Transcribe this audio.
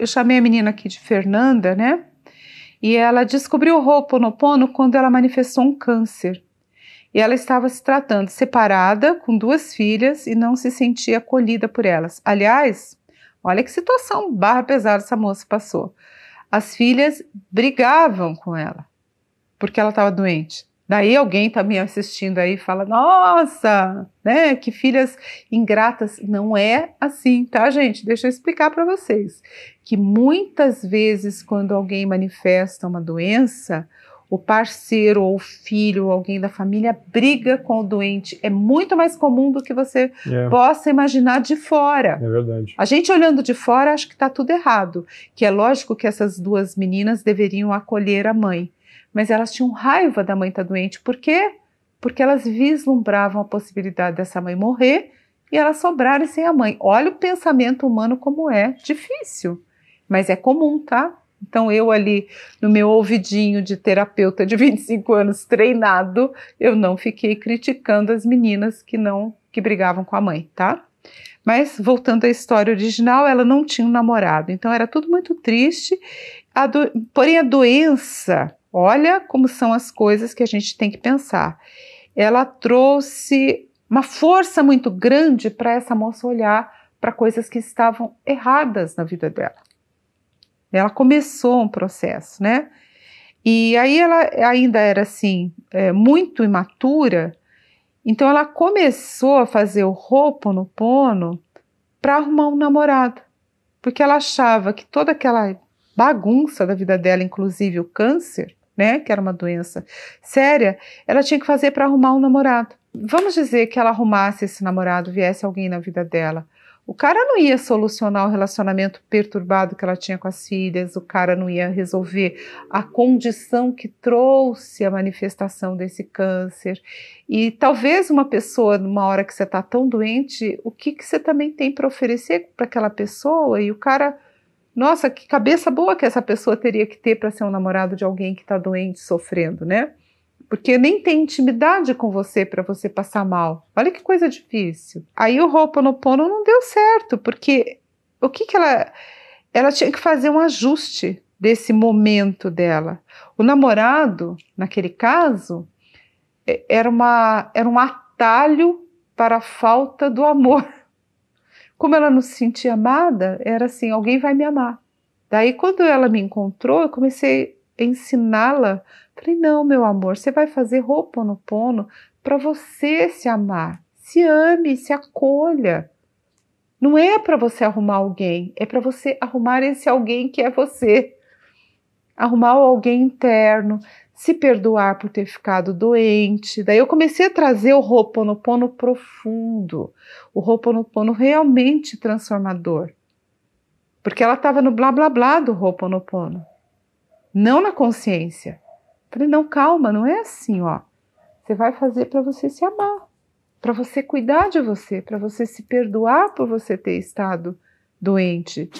eu chamei a menina aqui de Fernanda, né? E ela descobriu o Ho'oponopono quando ela manifestou um câncer. E ela estava se tratando separada, com 2 filhas, e não se sentia acolhida por elas. Aliás, olha que situação barra pesada essa moça passou. As filhas brigavam com ela, porque ela estava doente. Daí alguém está me assistindo aí e fala, nossa, né, que filhas ingratas. Não é assim, tá, gente? Deixa eu explicar para vocês. Que muitas vezes quando alguém manifesta uma doença, o parceiro ou o filho ou alguém da família briga com o doente. É muito mais comum do que você possa imaginar de fora. É verdade. A gente olhando de fora acha que está tudo errado. Que é lógico que essas 2 meninas deveriam acolher a mãe. Mas elas tinham raiva da mãe estar doente. Por quê? Porque elas vislumbravam a possibilidade dessa mãe morrer e elas sobrarem sem a mãe. Olha o pensamento humano como é difícil. Mas é comum, tá? Então eu ali, no meu ouvidinho de terapeuta de 25 anos treinado, eu não fiquei criticando as meninas que brigavam com a mãe, tá? Mas voltando à história original, ela não tinha um namorado, então era tudo muito triste. Porém a doença, olha como são as coisas que a gente tem que pensar. Ela trouxe uma força muito grande para essa moça olhar para coisas que estavam erradas na vida dela. Ela começou um processo, né? E aí ela ainda era assim, muito imatura, então ela começou a fazer o Ho'oponopono para arrumar um namorado, porque ela achava que toda aquela bagunça da vida dela, inclusive o câncer, né, que era uma doença séria, ela tinha que fazer para arrumar um namorado. Vamos dizer que ela arrumasse esse namorado, viesse alguém na vida dela. O cara não ia solucionar o relacionamento perturbado que ela tinha com as filhas, o cara não ia resolver a condição que trouxe a manifestação desse câncer. E talvez uma pessoa, numa hora que você está tão doente, o que você também tem para oferecer para aquela pessoa? E o cara, nossa, que cabeça boa que essa pessoa teria que ter para ser um namorado de alguém que está doente, sofrendo, né? Porque nem tem intimidade com você para você passar mal. Olha que coisa difícil. Aí o Ho'oponopono não deu certo, porque o que ela tinha que fazer um ajuste desse momento dela. O namorado, naquele caso, era um atalho para a falta do amor. Como ela não se sentia amada, era assim, alguém vai me amar. Daí quando ela me encontrou, eu comecei a ensiná-la. Falei, não, meu amor, você vai fazer Ho'oponopono para você se amar. Se ame, se acolha. Não é para você arrumar alguém, é para você arrumar esse alguém que é você. Arrumar alguém interno, se perdoar por ter ficado doente. Daí eu comecei a trazer o Ho'oponopono profundo, o Ho'oponopono realmente transformador. Porque ela estava no blá blá blá do Ho'oponopono, não na consciência. Falei, não, calma, não é assim, ó. Você vai fazer para você se amar, para você cuidar de você, para você se perdoar por você ter estado doente.